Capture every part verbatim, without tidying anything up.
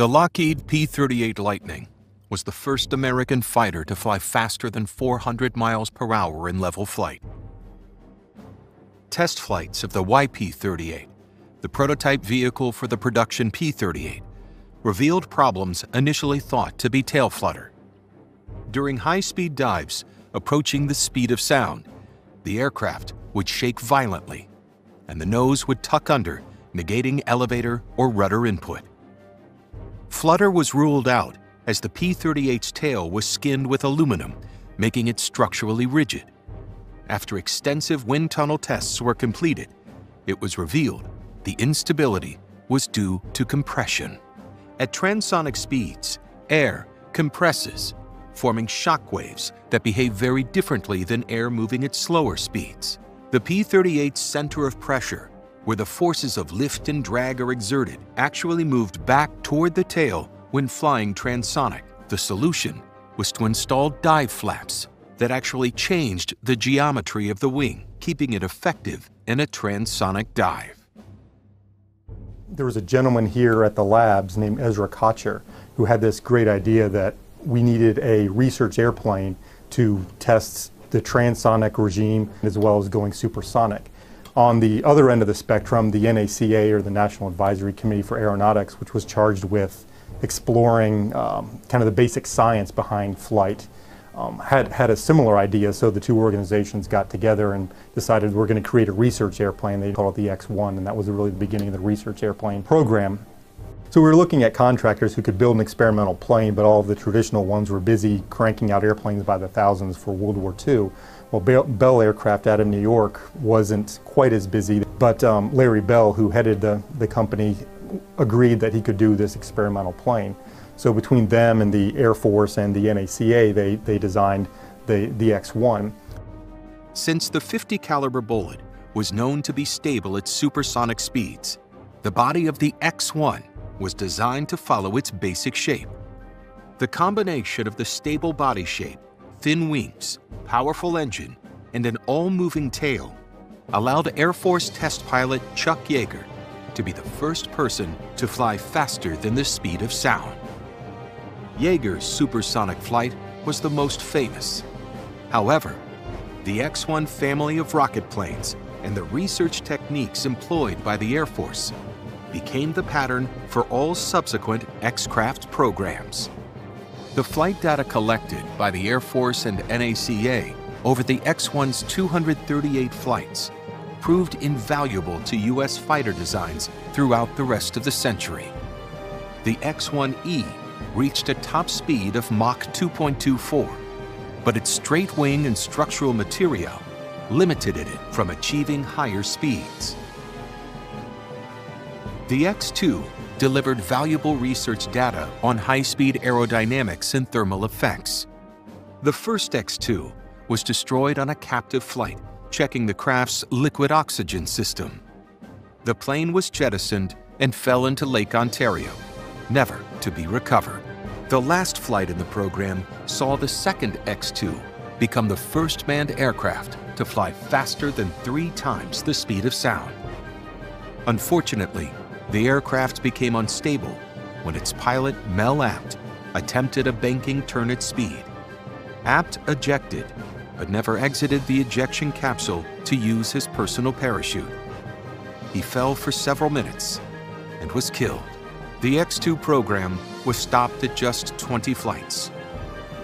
The Lockheed P thirty-eight Lightning was the first American fighter to fly faster than four hundred miles per hour in level flight. Test flights of the Y P thirty-eight, the prototype vehicle for the production P thirty-eight, revealed problems initially thought to be tail flutter. During high-speed dives approaching the speed of sound, the aircraft would shake violently, and the nose would tuck under, negating elevator or rudder input. Flutter was ruled out as the P thirty-eight's tail was skinned with aluminum, making it structurally rigid. After extensive wind tunnel tests were completed, it was revealed the instability was due to compression. At transonic speeds, air compresses, forming shock waves that behave very differently than air moving at slower speeds. The P thirty-eight's center of pressure, where the forces of lift and drag are exerted, actually moved back toward the tail when flying transonic. The solution was to install dive flaps that actually changed the geometry of the wing, keeping it effective in a transonic dive. There was a gentleman here at the labs named Ezra Kotcher who had this great idea that we needed a research airplane to test the transonic regime as well as going supersonic. On the other end of the spectrum, the N A C A, or the National Advisory Committee for Aeronautics, which was charged with exploring um, kind of the basic science behind flight, um, had, had a similar idea, so the two organizations got together and decided we're going to create a research airplane. They called it the X one, and that was really the beginning of the research airplane program. So we were looking at contractors who could build an experimental plane, but all of the traditional ones were busy cranking out airplanes by the thousands for World War Two. Well, Bell Aircraft out of New York wasn't quite as busy, but um, Larry Bell, who headed the, the company, agreed that he could do this experimental plane. So between them and the Air Force and the N A C A, they, they designed the, the X one. Since the fifty caliber bullet was known to be stable at supersonic speeds, the body of the X one was designed to follow its basic shape. The combination of the stable body shape, thin wings, powerful engine, and an all-moving tail allowed Air Force test pilot Chuck Yeager to be the first person to fly faster than the speed of sound. Yeager's supersonic flight was the most famous. However, the X one family of rocket planes and the research techniques employed by the Air Force became the pattern for all subsequent X-Craft programs. The flight data collected by the Air Force and N A C A over the X one's two hundred thirty-eight flights proved invaluable to U S fighter designs throughout the rest of the century. The X one E reached a top speed of Mach two point two four, but its straight wing and structural material limited it from achieving higher speeds. The X two delivered valuable research data on high-speed aerodynamics and thermal effects. The first X two was destroyed on a captive flight, checking the craft's liquid oxygen system. The plane was jettisoned and fell into Lake Ontario, never to be recovered. The last flight in the program saw the second X two become the first manned aircraft to fly faster than three times the speed of sound. Unfortunately, the aircraft became unstable when its pilot, Mel Apt, attempted a banking turn at speed. Apt ejected, but never exited the ejection capsule to use his personal parachute. He fell for several minutes and was killed. The X two program was stopped at just twenty flights.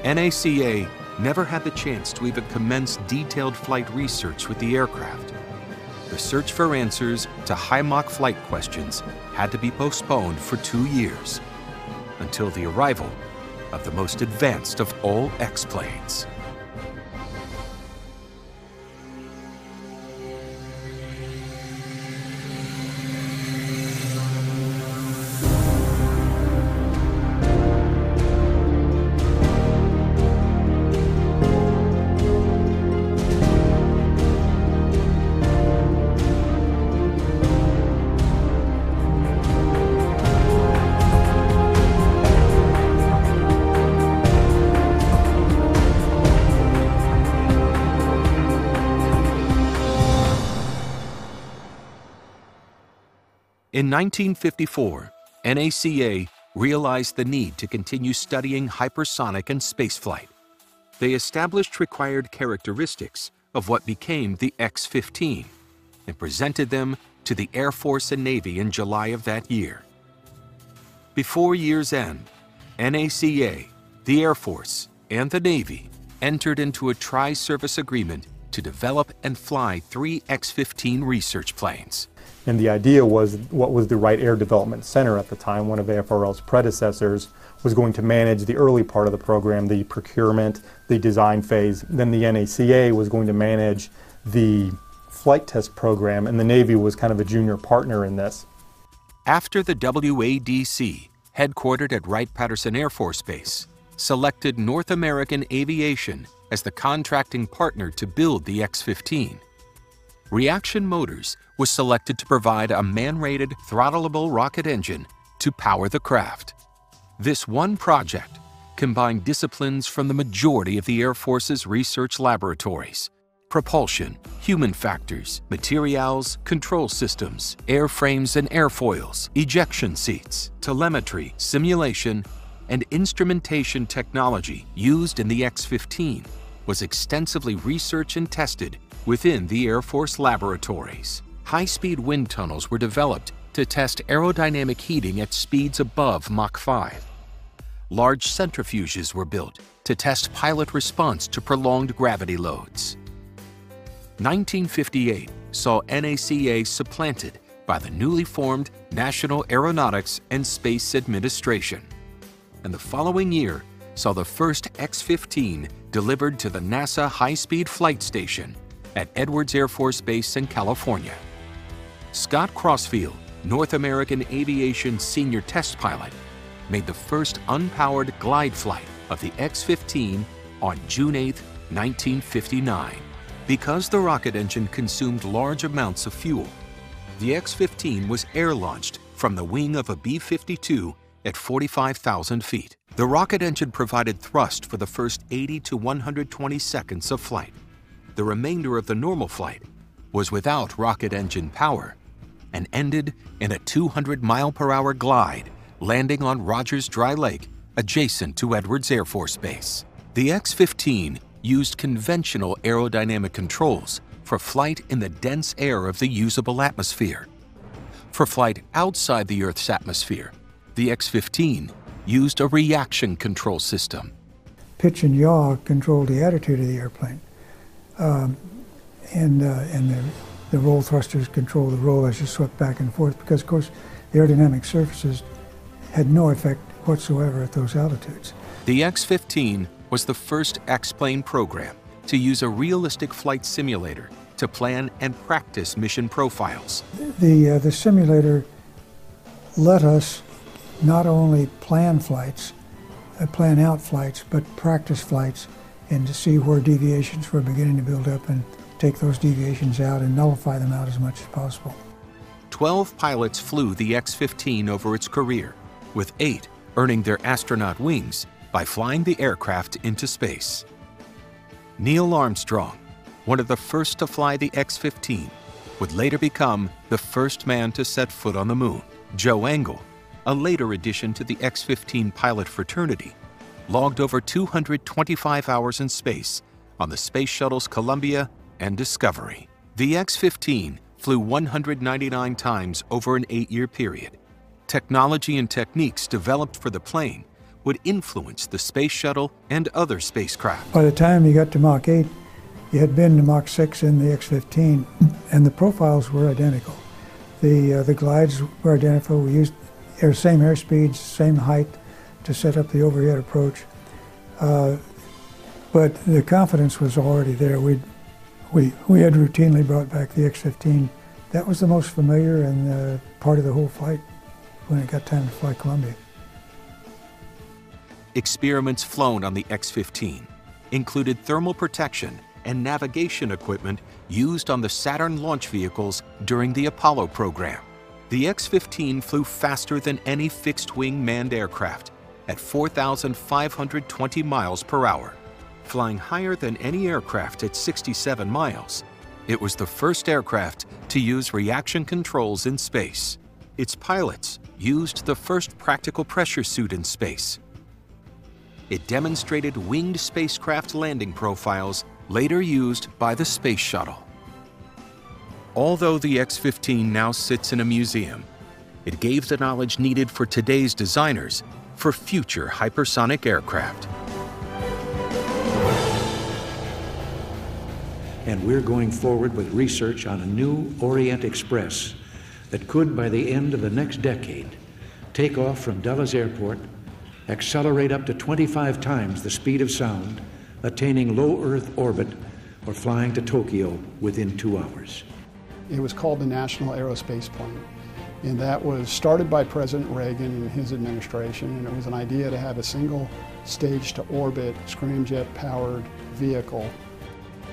N A C A never had the chance to even commence detailed flight research with the aircraft. The search for answers to high Mach flight questions had to be postponed for two years until the arrival of the most advanced of all X-planes. In nineteen fifty-four, N A C A realized the need to continue studying hypersonic and spaceflight. They established required characteristics of what became the X fifteen and presented them to the Air Force and Navy in July of that year. Before year's end, N A C A, the Air Force, and the Navy entered into a tri-service agreement to develop and fly three X fifteen research planes. And the idea was what was the Wright Air Development Center at the time, one of A F R L's predecessors, was going to manage the early part of the program, the procurement, the design phase. Then the N A C A was going to manage the flight test program, and the Navy was kind of a junior partner in this. After the W A D C, headquartered at Wright-Patterson Air Force Base, selected North American Aviation as the contracting partner to build the X fifteen. Reaction Motors was selected to provide a man-rated, throttleable rocket engine to power the craft. This one project combined disciplines from the majority of the Air Force's research laboratories: propulsion, human factors, materials, control systems, airframes and airfoils, ejection seats, telemetry, simulation, and instrumentation technology used in the X fifteen was extensively researched and tested within the Air Force laboratories. High-speed wind tunnels were developed to test aerodynamic heating at speeds above Mach five. Large centrifuges were built to test pilot response to prolonged gravity loads. nineteen fifty-eight saw N A C A supplanted by the newly formed National Aeronautics and Space Administration, and the following year saw the first X fifteen delivered to the NASA High-Speed Flight Station at Edwards Air Force Base in California. Scott Crossfield, North American Aviation senior test pilot, made the first unpowered glide flight of the X fifteen on June eighth, nineteen fifty-nine. Because the rocket engine consumed large amounts of fuel, the X fifteen was air-launched from the wing of a B fifty-two at forty-five thousand feet. The rocket engine provided thrust for the first eighty to one hundred twenty seconds of flight. The remainder of the normal flight was without rocket engine power and ended in a two hundred mile per hour glide, landing on Rogers Dry Lake adjacent to Edwards Air Force Base. The X fifteen used conventional aerodynamic controls for flight in the dense air of the usable atmosphere. For flight outside the Earth's atmosphere, the X fifteen used a reaction control system. Pitch and yaw controlled the attitude of the airplane, um, and, uh, and the, the roll thrusters controlled the roll as you swept back and forth, because, of course, the aerodynamic surfaces had no effect whatsoever at those altitudes. The X fifteen was the first X-plane program to use a realistic flight simulator to plan and practice mission profiles. The, uh, the simulator let us not only plan flights, uh, plan out flights, but practice flights, and to see where deviations were beginning to build up and take those deviations out and nullify them out as much as possible. Twelve pilots flew the X fifteen over its career, with eight earning their astronaut wings by flying the aircraft into space. Neil Armstrong, one of the first to fly the X fifteen, would later become the first man to set foot on the moon. Joe Engel, a later addition to the X fifteen pilot fraternity, logged over two hundred twenty-five hours in space on the Space Shuttles Columbia and Discovery. The X fifteen flew one hundred ninety-nine times over an eight-year period. Technology and techniques developed for the plane would influence the Space Shuttle and other spacecraft. By the time you got to Mach eight, you had been to Mach six in the X fifteen, and the profiles were identical. The, uh, the glides were identical. We used Air, same airspeed, same height to set up the overhead approach. Uh, but the confidence was already there. We'd, we, we had routinely brought back the X fifteen. That was the most familiar and uh, part of the whole flight when it got time to fly Columbia. Experiments flown on the X fifteen included thermal protection and navigation equipment used on the Saturn launch vehicles during the Apollo program. The X fifteen flew faster than any fixed-wing manned aircraft at four thousand five hundred twenty miles per hour. Flying higher than any aircraft at sixty-seven miles, it was the first aircraft to use reaction controls in space. its pilots used the first practical pressure suit in space. It demonstrated winged spacecraft landing profiles later used by the Space Shuttle. Although the X fifteen now sits in a museum, it gave the knowledge needed for today's designers for future hypersonic aircraft. And we're going forward with research on a new Orient Express that could, by the end of the next decade, take off from Dulles Airport, accelerate up to twenty-five times the speed of sound, attaining low Earth orbit, or flying to Tokyo within two hours. It was called the National Aerospace Plane, and that was started by President Reagan and his administration, and it was an idea to have a single stage-to-orbit, scramjet-powered vehicle.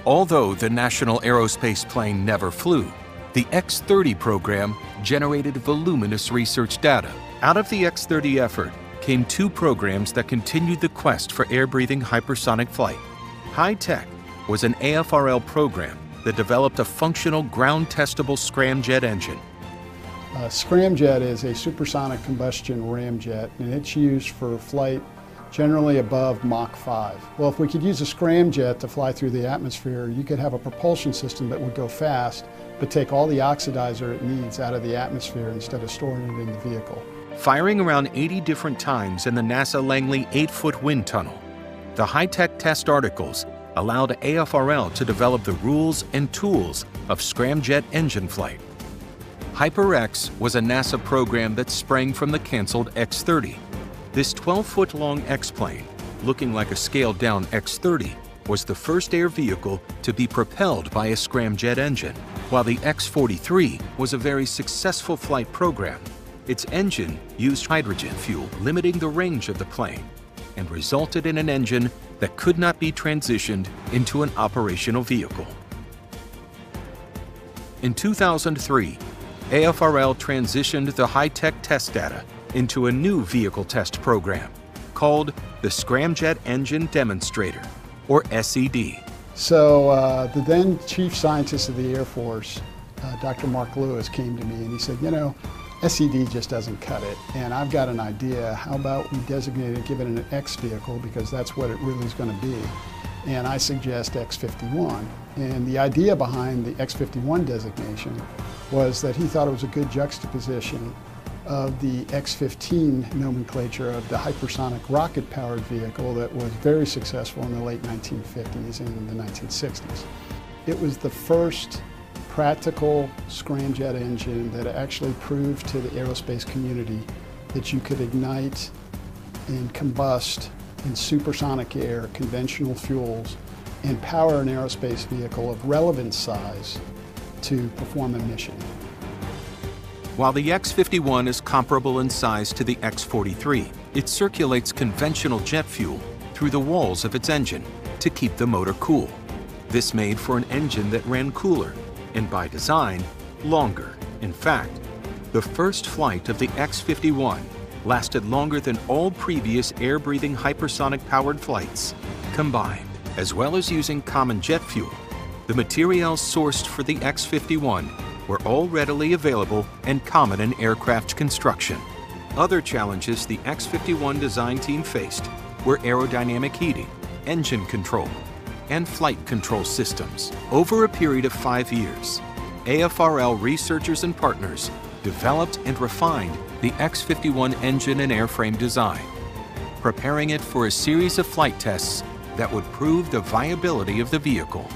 Although the National Aerospace Plane never flew, the X thirty program generated voluminous research data. Out of the X thirty effort came two programs that continued the quest for air-breathing hypersonic flight. Hi-Tech was an A F R L program that developed a functional ground-testable scramjet engine. Uh, scramjet is a supersonic combustion ramjet, and it's used for flight generally above Mach five. Well, if we could use a scramjet to fly through the atmosphere, you could have a propulsion system that would go fast, but take all the oxidizer it needs out of the atmosphere instead of storing it in the vehicle. Firing around eighty different times in the NASA Langley eight-foot wind tunnel, the Hi-Tech test articles allowed A F R L to develop the rules and tools of scramjet engine flight. Hyper-X was a NASA program that sprang from the canceled X thirty. This twelve-foot-long X-plane, looking like a scaled-down X thirty, was the first air vehicle to be propelled by a scramjet engine. While the X forty-three was a very successful flight program, its engine used hydrogen fuel, limiting the range of the plane, and resulted in an engine that could not be transitioned into an operational vehicle. In two thousand three, A F R L transitioned the Hi-Tech test data into a new vehicle test program called the Scramjet Engine Demonstrator, or S E D. So uh, the then Chief Scientist of the Air Force, uh, Doctor Mark Lewis, came to me and he said, you know, S E D just doesn't cut it, and I've got an idea. How about we designate it, give it an X vehicle, because that's what it really is going to be. And I suggest X fifty-one. And the idea behind the X fifty-one designation was that he thought it was a good juxtaposition of the X fifteen nomenclature of the hypersonic rocket-powered vehicle that was very successful in the late nineteen fifties and the nineteen sixties. It was the first practical scramjet engine that actually proved to the aerospace community that you could ignite and combust in supersonic air conventional fuels and power an aerospace vehicle of relevant size to perform a mission. While the X fifty-one is comparable in size to the X forty-three, it circulates conventional jet fuel through the walls of its engine to keep the motor cool. This made for an engine that ran cooler and, by design, longer. In fact, the first flight of the X fifty-one lasted longer than all previous air-breathing hypersonic-powered flights combined. As well as using common jet fuel, the materials sourced for the X fifty-one were all readily available and common in aircraft construction. Other challenges the X fifty-one design team faced were aerodynamic heating, engine control, and flight control systems. Over a period of five years, A F R L researchers and partners developed and refined the X fifty-one engine and airframe design, preparing it for a series of flight tests that would prove the viability of the vehicle.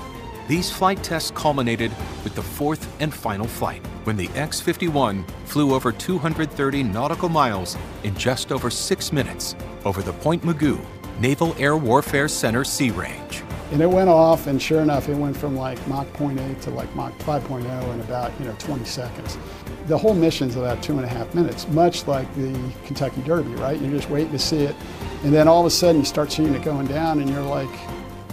These flight tests culminated with the fourth and final flight, when the X fifty-one flew over two hundred thirty nautical miles in just over six minutes over the Point Magoo Naval Air Warfare Center Sea Range. And it went off, and sure enough, it went from like Mach zero point eight to like Mach five point zero in about, you know, twenty seconds. The whole mission's about two and a half minutes, much like the Kentucky Derby, right? You're just waiting to see it, and then all of a sudden you start seeing it going down, and you're like,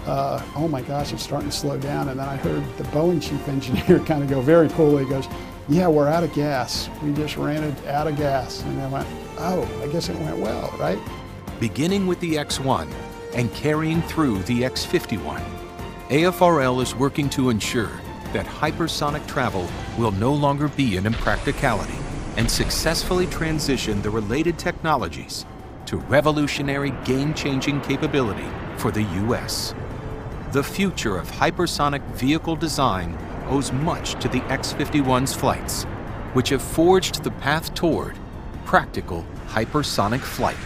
Uh, oh my gosh, it's starting to slow down. And then I heard the Boeing chief engineer kind of go very coolly, he goes, yeah, we're out of gas. We just ran it out of gas. And I went, oh, I guess it went well, right? Beginning with the X one and carrying through the X fifty-one, A F R L is working to ensure that hypersonic travel will no longer be an impracticality. and successfully transition the related technologies to revolutionary, game-changing capability for the U S. The future of hypersonic vehicle design owes much to the X fifty-one's flights, which have forged the path toward practical hypersonic flight.